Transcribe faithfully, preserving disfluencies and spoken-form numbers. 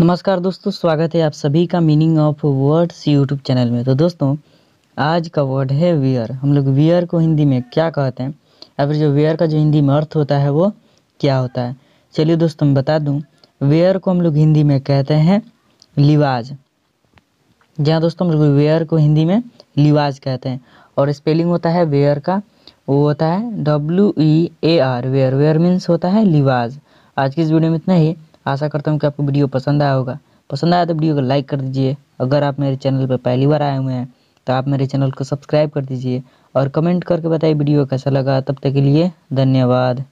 नमस्कार दोस्तों, स्वागत है आप सभी का meaning of words YouTube channel में। तो दोस्तों, आज का वर्ड है वियर। हम लोग वियर को हिंदी में क्या कहते हैं या फिर जो वियर का जो हिंदी में अर्थ होता है वो क्या होता है, चलिए दोस्तों मैं बता दूं। वियर को हम लोग हिंदी में कहते हैं लिवाज। जी हाँ दोस्तों, हम लोग वियर को हिंदी में लिवाज कहते हैं। और स्पेलिंग होता है वियर का, वो होता है W E A R, wear. Wear means होता है लिवाज। आज की इस वीडियो में इतना ही। आशा करता हूँ कि आपको वीडियो पसंद आया होगा। पसंद आया तो वीडियो को लाइक कर दीजिए। अगर आप मेरे चैनल पर पहली बार आए हुए हैं तो आप मेरे चैनल को सब्सक्राइब कर दीजिए और कमेंट करके बताइए वीडियो कैसा लगा। तब तक के लिए धन्यवाद।